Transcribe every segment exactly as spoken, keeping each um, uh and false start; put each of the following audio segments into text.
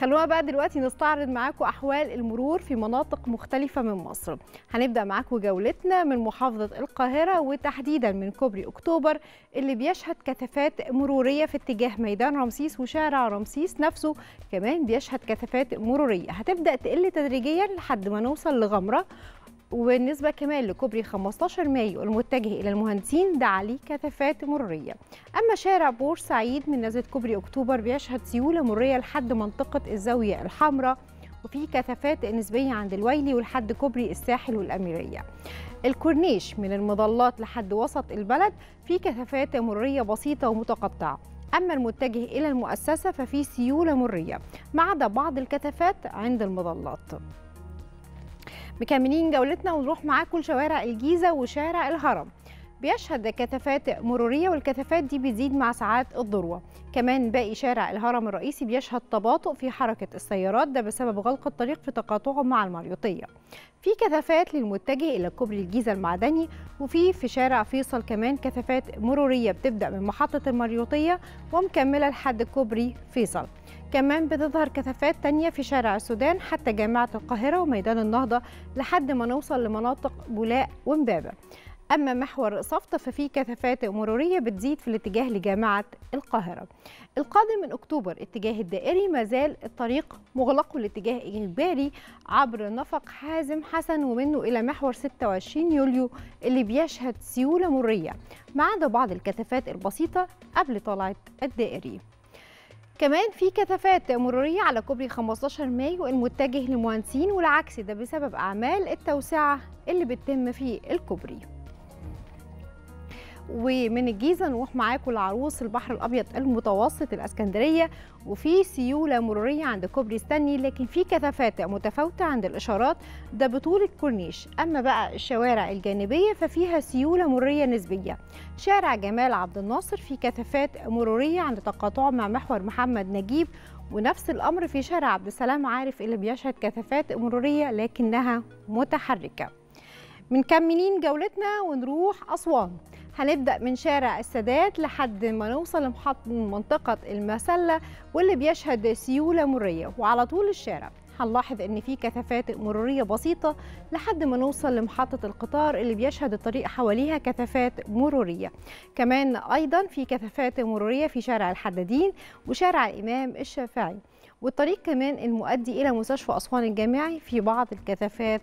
خلونا بقى دلوقتي نستعرض معاكم أحوال المرور في مناطق مختلفة من مصر. هنبدأ معاكم جولتنا من محافظة القاهرة وتحديدا من كوبري أكتوبر اللي بيشهد كثافات مرورية في اتجاه ميدان رمسيس وشارع رمسيس نفسه كمان بيشهد كثافات مرورية، هتبدأ تقل تدريجيا لحد ما نوصل لغمرة. وبالنسبة كمان لكوبري خمستاشر مايو المتجه إلى المهندسين ده عليه كثافات مرورية. أما شارع بورسعيد من نزلة كوبري أكتوبر بيشهد سيولة مرورية لحد منطقة الزاوية الحمراء وفي كثافات نسبية عند الويلي ولحد كوبري الساحل والأميرية. الكورنيش من المظلات لحد وسط البلد في كثافات مرورية بسيطة ومتقطعة. أما المتجه إلى المؤسسة ففي سيولة مرورية ما عدا بعض الكثافات عند المظلات. مكملين جولتنا ونروح معاكم لشوارع الجيزة وشارع الهرم بيشهد كثافات مرورية والكثافات دي بتزيد مع ساعات الذروة. كمان باقي شارع الهرم الرئيسي بيشهد تباطؤ في حركة السيارات ده بسبب غلق الطريق في تقاطعه مع المريوطية. في كثافات للمتجه إلى كوبري الجيزة المعدني وفي في شارع فيصل كمان كثافات مرورية بتبدأ من محطة المريوطية ومكملة لحد كوبري فيصل. كمان بتظهر كثافات تانية في شارع السودان حتى جامعة القاهرة وميدان النهضة لحد ما نوصل لمناطق بولاق ومبابة. أما محور صفت ففي كثافات مرورية بتزيد في الاتجاه لجامعة القاهرة. القادم من أكتوبر اتجاه الدائري مازال الطريق مغلق والاتجاه إجباري عبر نفق حازم حسن ومنه إلى محور ستة وعشرين يوليو اللي بيشهد سيولة مرورية ما عدا بعض الكثافات البسيطة قبل طلعة الدائري. كمان في كثافات مرورية على كوبري خمستاشر مايو المتجه لمهندسين والعكس ده بسبب أعمال التوسعة اللي بتتم في الكوبري. ومن الجيزة نروح معاكم لعروس البحر الأبيض المتوسط الإسكندرية وفي سيولة مرورية عند كوبري استني لكن في كثافات متفاوتة عند الإشارات ده بطول الكورنيش. أما بقى الشوارع الجانبية ففيها سيولة مرورية نسبية. شارع جمال عبد الناصر في كثافات مرورية عند تقاطعه مع محور محمد نجيب ونفس الأمر في شارع عبد السلام عارف اللي بيشهد كثافات مرورية لكنها متحركة. مكملين جولتنا ونروح أسوان. هنبدأ من شارع السادات لحد ما نوصل لمحطة منطقة المسلة واللي بيشهد سيولة مرورية وعلى طول الشارع هنلاحظ ان في كثافات مرورية بسيطة لحد ما نوصل لمحطة القطار اللي بيشهد الطريق حواليها كثافات مرورية. كمان ايضا في كثافات مرورية في شارع الحدادين وشارع الإمام الشافعي والطريق كمان المؤدي الى مستشفى أسوان الجامعي في بعض الكثافات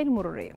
المرورية.